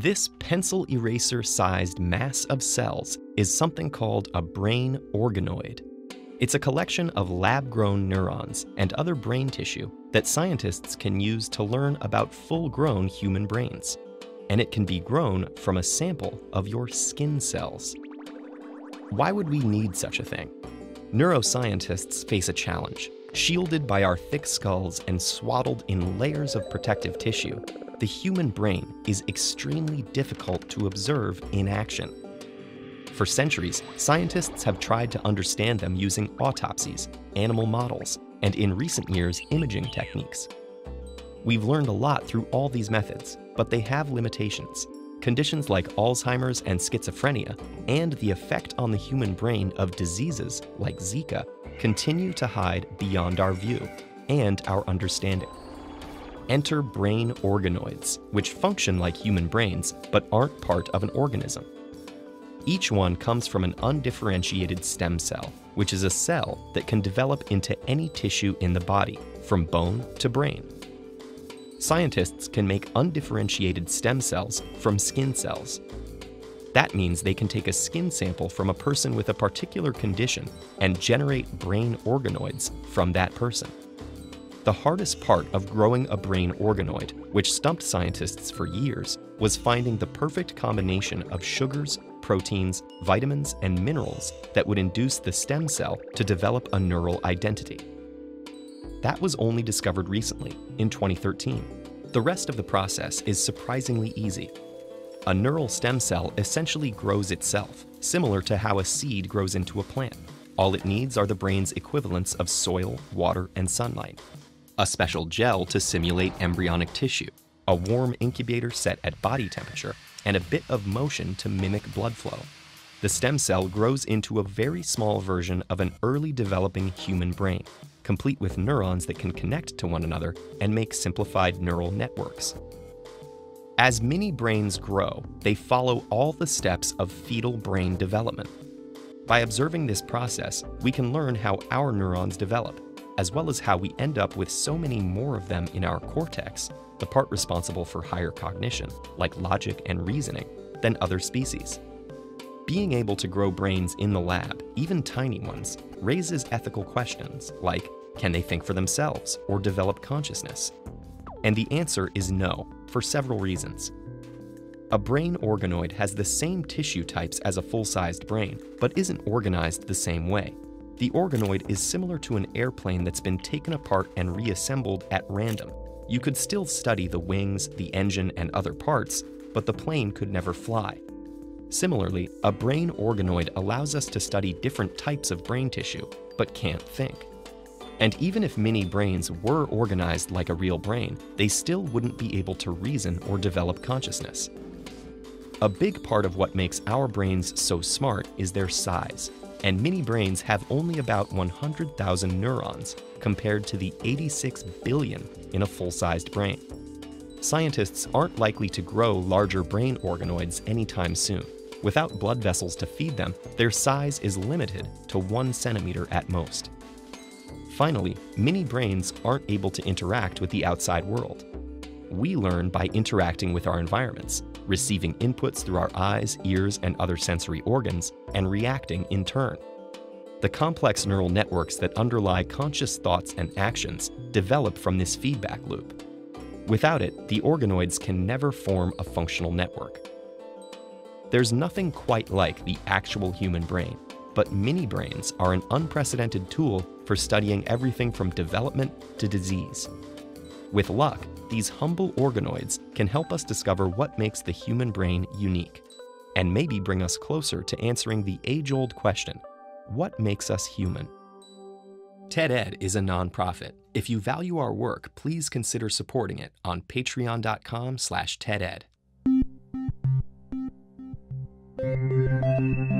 This pencil eraser-sized mass of cells is something called a brain organoid. It's a collection of lab-grown neurons and other brain tissue that scientists can use to learn about full-grown human brains. And it can be grown from a sample of your skin cells. Why would we need such a thing? Neuroscientists face a challenge. Shielded by our thick skulls and swaddled in layers of protective tissue, the human brain is extremely difficult to observe in action. For centuries, scientists have tried to understand them using autopsies, animal models, and in recent years, imaging techniques. We've learned a lot through all these methods, but they have limitations. Conditions like Alzheimer's and schizophrenia, and the effect on the human brain of diseases like Zika, continue to hide beyond our view and our understanding. Enter brain organoids, which function like human brains but aren't part of an organism. Each one comes from an undifferentiated stem cell, which is a cell that can develop into any tissue in the body, from bone to brain. Scientists can make undifferentiated stem cells from skin cells. That means they can take a skin sample from a person with a particular condition and generate brain organoids from that person. The hardest part of growing a brain organoid, which stumped scientists for years, was finding the perfect combination of sugars, proteins, vitamins, and minerals that would induce the stem cell to develop a neural identity. That was only discovered recently, in 2013. The rest of the process is surprisingly easy. A neural stem cell essentially grows itself, similar to how a seed grows into a plant. All it needs are the brain's equivalents of soil, water, and sunlight, a special gel to simulate embryonic tissue, a warm incubator set at body temperature, and a bit of motion to mimic blood flow. The stem cell grows into a very small version of an early developing human brain, complete with neurons that can connect to one another and make simplified neural networks. As mini brains grow, they follow all the steps of fetal brain development. By observing this process, we can learn how our neurons develop, as well as how we end up with so many more of them in our cortex, the part responsible for higher cognition, like logic and reasoning, than other species. Being able to grow brains in the lab, even tiny ones, raises ethical questions like, can they think for themselves or develop consciousness? And the answer is no, for several reasons. A brain organoid has the same tissue types as a full-sized brain, but isn't organized the same way. The organoid is similar to an airplane that's been taken apart and reassembled at random. You could still study the wings, the engine, and other parts, but the plane could never fly. Similarly, a brain organoid allows us to study different types of brain tissue, but can't think. And even if mini brains were organized like a real brain, they still wouldn't be able to reason or develop consciousness. A big part of what makes our brains so smart is their size, and mini brains have only about 100,000 neurons compared to the 86 billion in a full-sized brain. Scientists aren't likely to grow larger brain organoids anytime soon. Without blood vessels to feed them, their size is limited to 1 centimeter at most. Finally, mini brains aren't able to interact with the outside world. We learn by interacting with our environments, receiving inputs through our eyes, ears, and other sensory organs, and reacting in turn. The complex neural networks that underlie conscious thoughts and actions develop from this feedback loop. Without it, the organoids can never form a functional network. There's nothing quite like the actual human brain, but mini brains are an unprecedented tool for studying everything from development to disease. With luck, these humble organoids can help us discover what makes the human brain unique, and maybe bring us closer to answering the age-old question, what makes us human? TED-Ed is a nonprofit. If you value our work, please consider supporting it on patreon.com/TED-Ed.